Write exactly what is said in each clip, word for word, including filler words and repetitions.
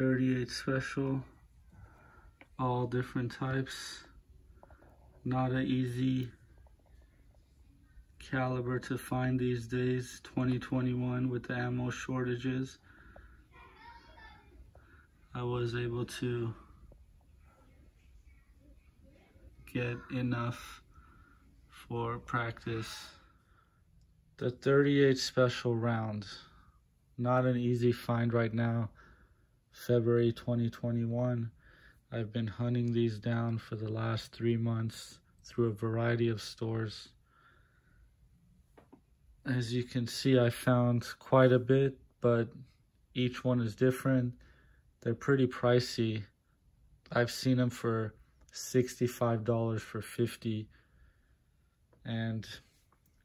thirty-eight special, all different types. Not an easy caliber to find these days, twenty twenty-one, with the ammo shortages. I was able to get enough for practice. The thirty-eight special round, not an easy find right now. February twenty twenty-one, I've been hunting these down for the last three months through a variety of stores. As you can see, I found quite a bit, but each one is different. They're pretty pricey. I've seen them for sixty-five dollars, for fifty dollars. And,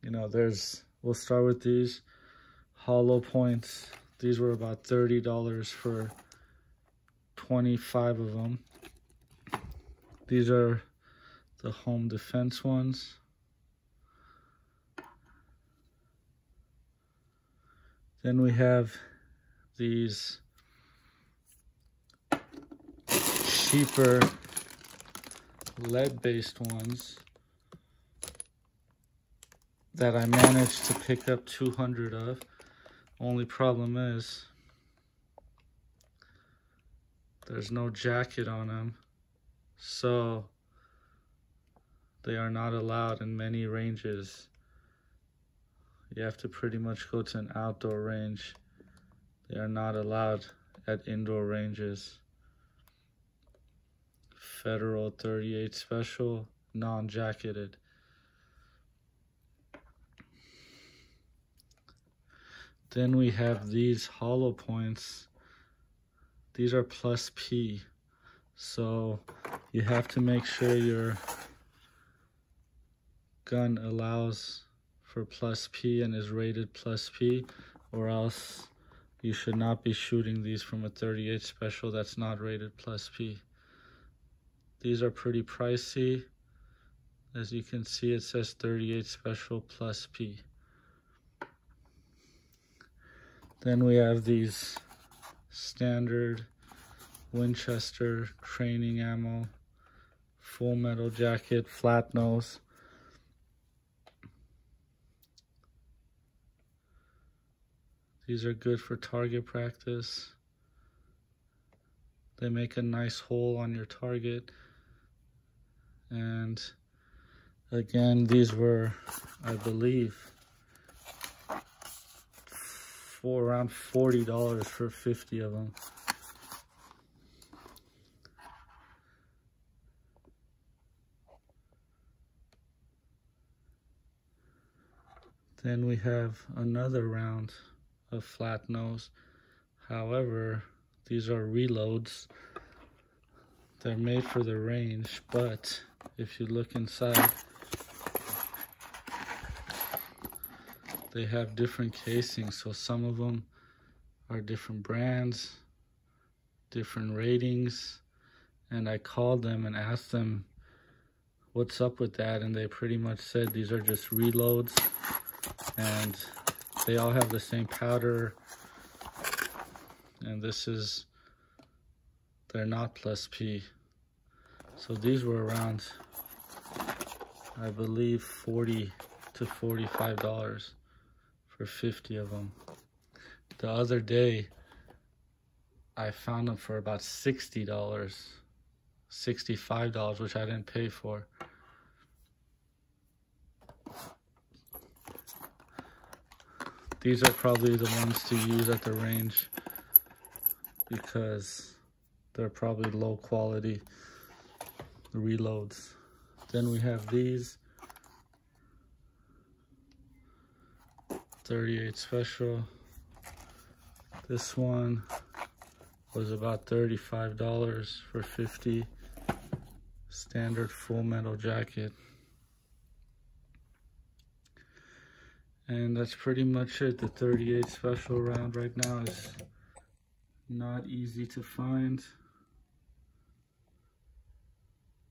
you know, there's, we'll start with these hollow points. These were about thirty dollars for twenty-five of them. These are the home defense ones. Then we have these cheaper lead-based ones that I managed to pick up two hundred of. Only problem is there's no jacket on them, so they are not allowed in many ranges. You have to pretty much go to an outdoor range. They are not allowed at indoor ranges. Federal thirty-eight special, non-jacketed. Then we have these hollow points. These are plus P, so you have to make sure your gun allows for plus P and is rated plus P, or else you should not be shooting these from a thirty-eight special that's not rated plus P. These are pretty pricey. As you can see, it says thirty-eight special plus P. Then we have these standard Winchester training ammo, full metal jacket, flat nose. These are good for target practice. They make a nice hole on your target. And again, these were, I believe, for around forty dollars for fifty of them. Then we have another round of flat nose. However, these are reloads. They're made for the range, but if you look inside, they have different casings, so some of them are different brands, different ratings, and I called them and asked them what's up with that, and they pretty much said these are just reloads, and they all have the same powder, and this is, they're not plus P. So these were around, I believe, forty to forty-five dollars. For fifty of them. The other day, I found them for about sixty dollars, sixty-five dollars, which I didn't pay for. These are probably the ones to use at the range because they're probably low quality reloads. Then we have these thirty-eight special. This one was about thirty-five dollars for fifty. Standard full metal jacket. And that's pretty much it. The thirty-eight special round right now is not easy to find.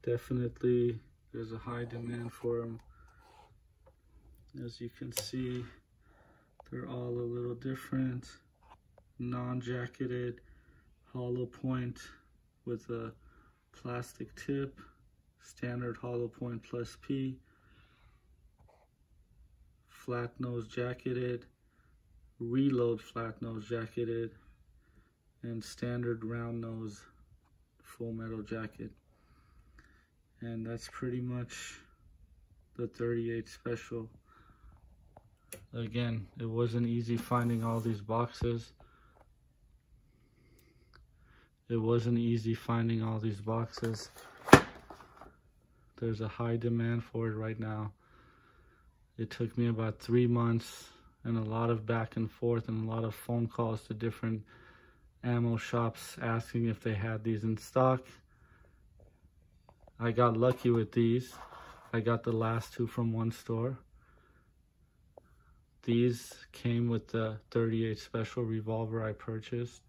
Definitely there's a high demand for them. As you can see, they're all a little different, non-jacketed, hollow point with a plastic tip, standard hollow point plus P, flat nose jacketed, reload flat nose jacketed, and standard round nose full metal jacket. And that's pretty much the thirty-eight Special. Again, it wasn't easy finding all these boxes. It wasn't easy finding all these boxes. There's a high demand for it right now. It took me about three months and a lot of back and forth and a lot of phone calls to different ammo shops asking if they had these in stock. I got lucky with these. I got the last two from one store. These came with the thirty-eight Special revolver I purchased.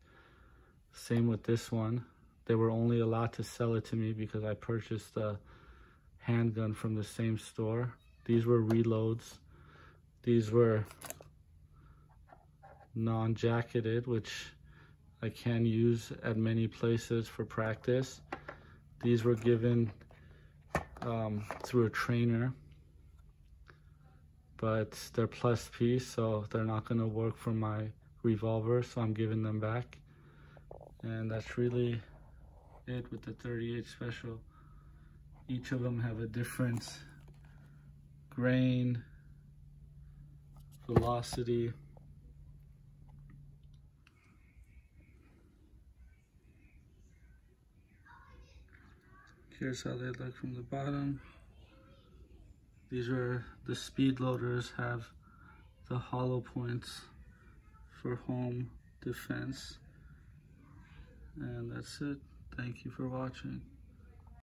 Same with this one. They were only allowed to sell it to me because I purchased a handgun from the same store. These were reloads. These were non-jacketed, which I can use at many places for practice. These were given um, through a trainer, but they're plus P, so they're not gonna work for my revolver, so I'm giving them back. And that's really it with the thirty-eight Special. Each of them have a different grain, velocity, here's how they look from the bottom. These are the speed loaders, have the hollow points for home defense. And that's it. Thank you for watching.